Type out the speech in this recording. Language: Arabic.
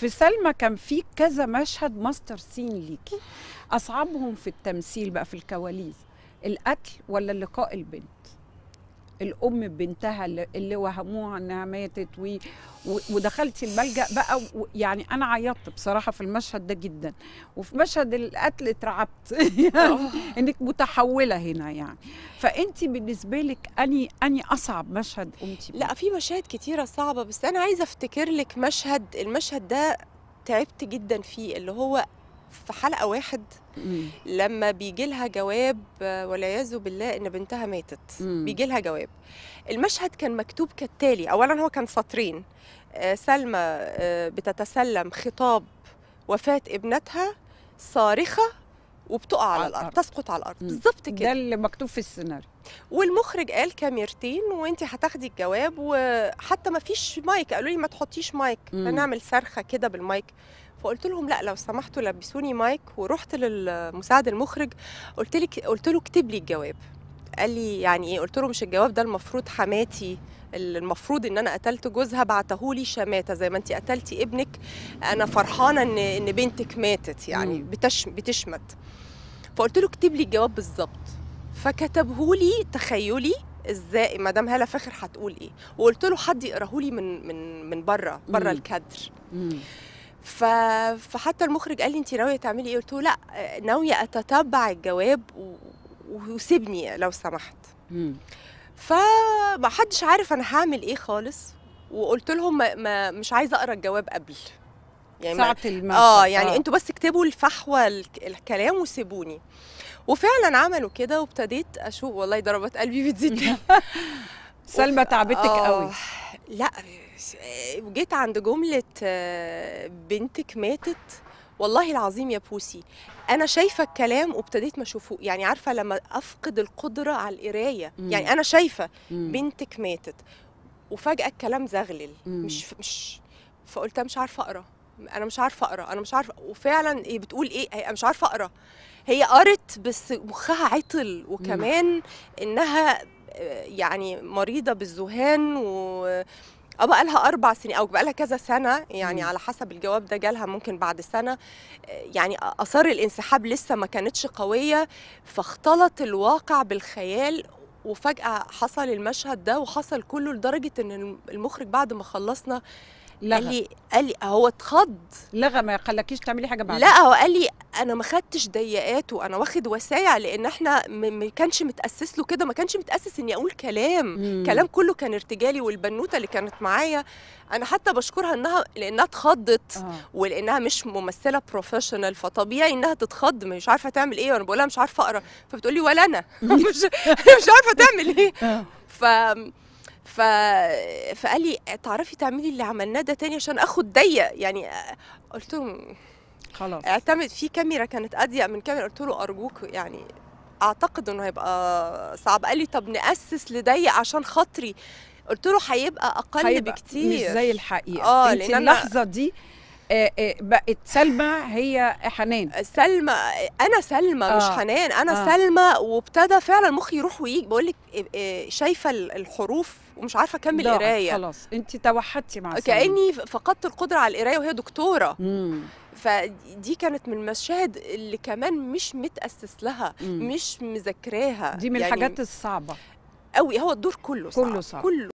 في سلمى كان في كذا مشهد ماستر سين ليكي، أصعبهم في التمثيل بقى في الكواليس القتل ولا اللقاء البنت؟ الأم ببنتها اللي وهموها إنها ماتت ودخلتي الملجأ بقى، يعني أنا عيطت بصراحة في المشهد ده جدا، وفي مشهد القتل اترعبت يعني إنك متحولة هنا يعني، فأنت بالنسبة لك أني أصعب مشهد قمتي بيه؟ لا، في مشاهد كتيرة صعبة، بس أنا عايزة أفتكر لك مشهد، المشهد ده تعبت جدا فيه، اللي هو في حلقة واحد لما بيجي لها جواب والعياذ بالله ان بنتها ماتت. بيجي لها جواب، المشهد كان مكتوب كالتالي، اولا هو كان سطرين، سلمى بتتسلم خطاب وفاة ابنتها صارخة وبتقع على الارض، تسقط على الارض، بالظبط كده، ده اللي مكتوب في السيناريو، والمخرج قال كاميرتين وانت هتاخدي الجواب، وحتى ما فيش مايك، قالوا لي ما تحطيش مايك، هنعمل صرخة كده بالمايك، فقلت لهم لا لو سمحتوا لبسوني مايك، ورحت للمساعد المخرج قلت له اكتب لي الجواب، قال لي يعني ايه؟ قلت له مش الجواب ده، المفروض حماتي اللي المفروض ان انا قتلت جوزها بعتهولي شماته، زي ما انت قتلتي ابنك انا فرحانه ان بنتك ماتت، يعني بتشمت، فقلت له اكتب لي الجواب بالظبط، فكتبهولي تخيلي ازاي مدام هاله فاخر هتقول ايه، وقلت له حد يقراهولي من بره الكادر. فحتى المخرج قال لي انت ناويه تعملي ايه؟ قلت له لا، ناويه اتتبع الجواب وسيبني لو سمحت. فما حدش عارف انا هعمل ايه خالص، وقلت لهم مش عايزه اقرا الجواب قبل يعني ساعه المشهد، يعني انتوا بس اكتبوا الفحوى الكلام وسيبوني، وفعلا عملوا كده، وابتديت اشوف والله ضربات قلبي بتزيد سلمى تعبتك قوي؟ لا، جيت عند جملة بنتك ماتت والله العظيم يا بوسي أنا شايفة الكلام وابتديت ما أشوفه، يعني عارفة لما أفقد القدرة على القراية، يعني أنا شايفة بنتك ماتت وفجأة الكلام زغلل، مش فقلت أنا مش عارفة أقرأ، وفعلا بتقول إيه؟ أنا مش عارفة أقرأ، هي قرت بس مخها عطل، وكمان إنها يعني مريضة بالذهان بقى لها 4 سنين او بقى لها كذا سنه، يعني على حسب الجواب ده جالها ممكن بعد سنه، يعني اثار الانسحاب لسه ما كانتش قويه، فاختلط الواقع بالخيال، وفجاه حصل المشهد ده وحصل كله، لدرجه ان المخرج بعد ما خلصنا قال لي هو اتخض، لغى، ما خلاكيش تعملي حاجه بعد، لا هو قال لي انا ما خدتش ضيقاته، انا واخد وسايع، لان احنا ما كانش متاسس له كده، ما كانش متاسس اني اقول كلام كله كان ارتجالي، والبنوته اللي كانت معايا انا حتى بشكرها انها لانها اتخضت، ولانها مش ممثله بروفيشنال، فطبيعي انها تتخض، مش عارفه تعمل ايه، وانا بقول لها مش عارفه اقرا، فبتقول لي ولا انا مش عارفه تعمل ايه، فقال لي تعرفي تعملي اللي عملناه ده تاني عشان اخد ضيق، يعني قلت له خلاص اعتمد، في كاميرا كانت اضيق من كاميرا، قلت له ارجوك يعني اعتقد انه هيبقى صعب، قال لي طب ناسس لضيق عشان خاطري، قلت له هيبقى اقل بكتير، مش زي الحقيقه. لان اللحظه دي بقت سلمى هي حنان، سلمى انا سلمى مش حنان، انا سلمى، وابتدى فعلا مخي يروح ويجي، بقول لك شايفه الحروف ومش عارفه اكمل قرايه، خلاص انت توحدتي مع سلمى، كاني فقدت القدره على القرايه وهي دكتوره. فدي كانت من المشاهد اللي كمان مش متاسس لها، مش مذاكراها، دي من يعني الحاجات الصعبه قوي، هو الدور كله صعب، كله صعب.